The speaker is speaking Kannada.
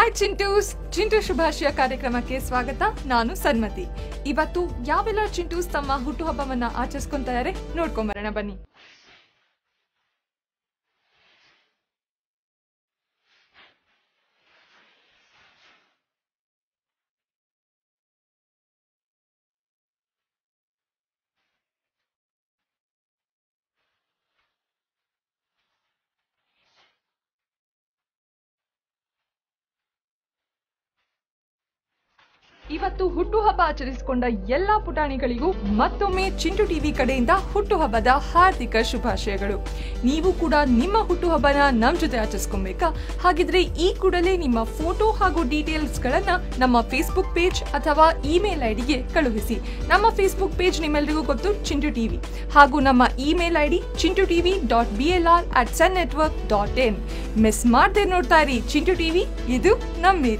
हाय चिंटूस चिंटू ಶುಭಾಶಯ ಕಾರ್ಯಕ್ರಮಕ್ಕೆ स्वागत ನಾನು ಸನ್ಮತಿ ಇವತ್ತು ಯಾವೆಲ್ಲ ಚಿಂಟೂಸ್ ತಮ್ಮ ಹುಟ್ಟುಹಬ್ಬವನ್ನ ಆಚರಿಸಿಕೊಂತಾರೆ ನೋಡ್ಕೊಂಬರೋಣ ಬನ್ನಿ ಇವತ್ತು ಹುಟ್ಟುಹಬ್ಬ ಆಚರಿಸಿಕೊಂಡ ಎಲ್ಲಾ ಪುಟಾಣಿಗಳಿಗೂ ಮತ್ತೊಮ್ಮೆ ಚಿಂಟು ಟಿವಿ ಕಡೆಯಿಂದ ಹುಟ್ಟುಹಬ್ಬದ ಹಾರ್ದಿಕ ಶುಭಾಶಯಗಳು ನೀವು ಕೂಡ ನಿಮ್ಮ ಹುಟ್ಟುಹಬ್ಬನ ನಮ್ಮ ಜೊತೆ ಆಚರಿಸಿಕೊಳ್ಳಬೇಕಾ ಹಾಗಿದ್ರೆ ಈ ಕೂಡಲೇ ನಿಮ್ಮ ಫೋಟೋ ಹಾಗೂ ಡೀಟೇಲ್ಸ್ ಗಳನ್ನು ನಮ್ಮ ಫೇಸ್ಬುಕ್ ಪೇಜ್ ಅಥವಾ ಇಮೇಲ್ ಐಡಿಗೆ ಕಳುಹಿಸಿ ನಮ್ಮ ಫೇಸ್ಬುಕ್ ಪೇಜ್ ನಿಮ್ಮೆಲ್ಲರಿಗೂ ಗೊತ್ತು ಚಿಂಟು ಟಿವಿ ಹಾಗೂ ನಮ್ಮ ಇಮೇಲ್ ಐಡಿ chintuTV.blr@sunnetwork.in ಮಿಸ್ ಮಾಡದೆ ನೋಡ್ತಾ ಇರಿ ಚಿಂಟು ಟಿವಿ ಇದು ನಮ್ಮ ಏರಿಯಾ